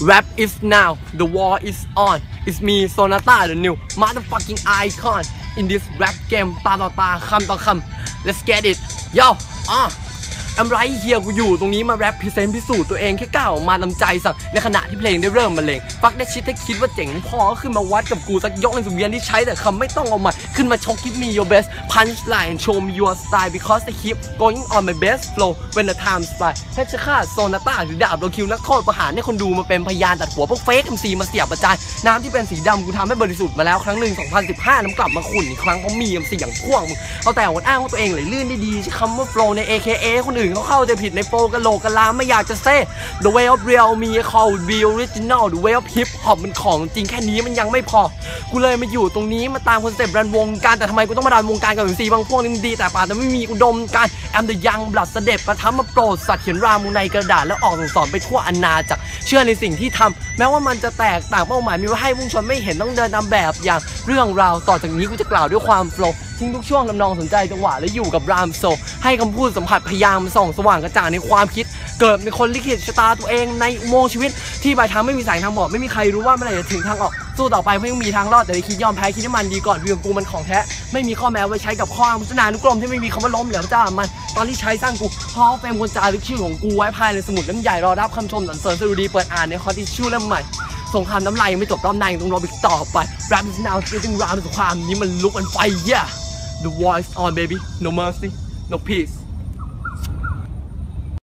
Rap is now, the war is on. It's me, Sonata, the new motherfucking icon. In this rap game, ตาต่อตาคำต่อคำ Let's get it, yo. I'm right here กูอยู่ตรงนี้มาแรปพิเศษพิสูจน์ตัวเองแค่ก้าวมาลำใจสักในขณะที่เพลงได้เริ่มมาเลงฟักได้ชิดได้คิดว่าเจ๋งพอขึ้นมาวัดกับกูสักยกในสุเวียนที่ใช้แต่คำไม่ต้องเอามาขึ้นมาชก Give me your best punchline and show me your style because the keep going on my best flow when the time fly แค่จะฆ่าโซนาต้าหรือดาบโลคิวนักโทษประหารให้คนดูมาเป็นพยานตัดหัวพวกเฟซ MC มาเสียบประจานน้ำที่เป็นสีดำกูทำให้บริสุทธิ์มาแล้วครั้งหนึ่ง2015น้ำกลับมาขุ่นอีกครั้งเพราะมี MC อย่างพ่วงเอาแต่อ้างว่าตัวเองไหลลื่นได้ดีใช้คำว่า flow ใน AKA คนอื่นเขาเข้าใจผิดในโปกะโหลกกะลาไม่อยากจะเซ่ The way of real มี call be original The way of hip hop มันของจริงแค่นี้มันยังไม่พอกูเลยมาอยู่ตรงนี้มาตามคอนเซ็ปต์รันวงการแต่ทำไมกูต้องมาดันวงการกับ MC บางพวกนี่มันดีแต่ป่าแต่ไม่มีอุดมการแอมเดอะยังบลัดเสด็จประทับมาโปรดสัตว์เขียนรามูในกระดาษแล้วออกส่งสอนไปทั่วอาณาจักรเชื่อในสิ่งที่ทำแม้ว่ามันจะแตกต่างเป้าหมายมีไว้ให้มุ่งชนไม่เห็นต้องเดินตามแบบอย่างเรื่องราวต่อจากนี้กูจะกล่าวด้วยความโฟลว์ทิ้งทุกช่วงลำนองสนใจจังหวะและอยู่กับรามโซให้คำพูดสัมผัสพยายามส่องสว่างกระจ่างในความคิดเกิดเป็นคนลิขิตชะตาตัวเองในโมงชีวิตที่ปลายทางไม่มีสายทางบอกไม่มีใครรู้ว่าเมื่อไหร่จะถึงทางออกสู้ต่อไปเพราะยังมีทางรอดแต่ในคิดยอมแพ้คิดให้มันดีก่อนเรื่องกูมันของแท้ไม่มีข้อแม้ไว้ใช้กับข้ออ้างพัฒนานุกรมที่ไม่มีคำว่าล้มเหลวจ้ามันตอนที่ใช้สร้างกูพอเป็นคนจารึกชื่อของกูไว้ภายในสมุดเล่มใหญ่รอรับคำชมสรรเสริญสดุดีเปิดอ่านในคอติชูเล่มใหม่สงครามน้ำลายไม่จบรอบในต้องรออีกต่อไป Rap is now ซึ่งรามสงครามนี้มันลุกเป็นไฟ yeah The war is on baby no mercy no peace